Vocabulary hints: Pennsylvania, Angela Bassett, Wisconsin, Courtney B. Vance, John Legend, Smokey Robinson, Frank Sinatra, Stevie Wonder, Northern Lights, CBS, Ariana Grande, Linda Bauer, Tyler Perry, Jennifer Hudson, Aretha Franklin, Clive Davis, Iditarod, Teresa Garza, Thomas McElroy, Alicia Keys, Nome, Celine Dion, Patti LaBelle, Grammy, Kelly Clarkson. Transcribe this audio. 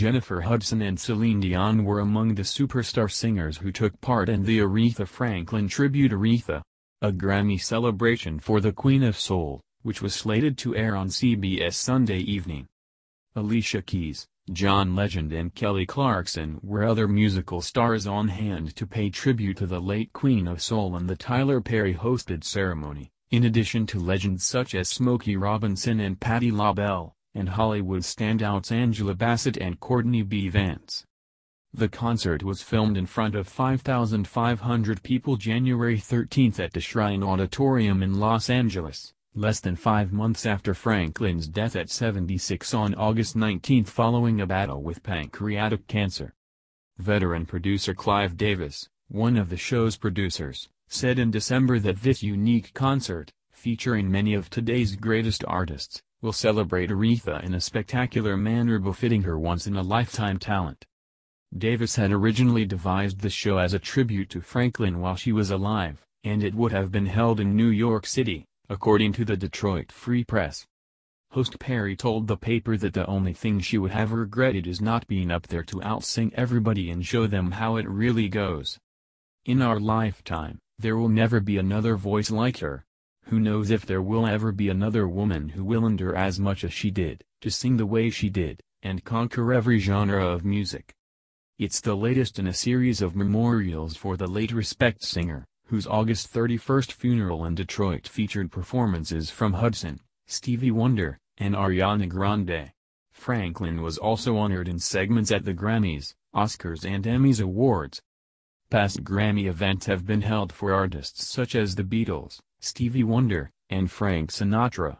Jennifer Hudson and Celine Dion were among the superstar singers who took part in the Aretha Franklin tribute Aretha, a Grammy celebration for the Queen of Soul, which was slated to air on CBS Sunday evening. Alicia Keys, John Legend and Kelly Clarkson were other musical stars on hand to pay tribute to the late Queen of Soul in the Tyler Perry hosted ceremony, in addition to legends such as Smokey Robinson and Patti LaBelle, and Hollywood standouts Angela Bassett and Courtney B. Vance. The concert was filmed in front of 5,500 people January 13 at the Shrine Auditorium in Los Angeles, less than 5 months after Franklin's death at 76 on August 19 following a battle with pancreatic cancer. Veteran producer Clive Davis, one of the show's producers, said in December that this unique concert, featuring many of today's greatest artists, will celebrate Aretha in a spectacular manner befitting her once-in-a-lifetime talent. Davis had originally devised the show as a tribute to Franklin while she was alive, and it would have been held in New York City, according to the Detroit Free Press. Host Perry told the paper that the only thing she would have regretted is not being up there to out-sing everybody and show them how it really goes. In our lifetime, there will never be another voice like her. Who knows if there will ever be another woman who will endure as much as she did, to sing the way she did, and conquer every genre of music. It's the latest in a series of memorials for the late Respect singer, whose August 31 funeral in Detroit featured performances from Hudson, Stevie Wonder, and Ariana Grande. Franklin was also honored in segments at the Grammys, Oscars and Emmys Awards. Past Grammy events have been held for artists such as the Beatles, Stevie Wonder, and Frank Sinatra.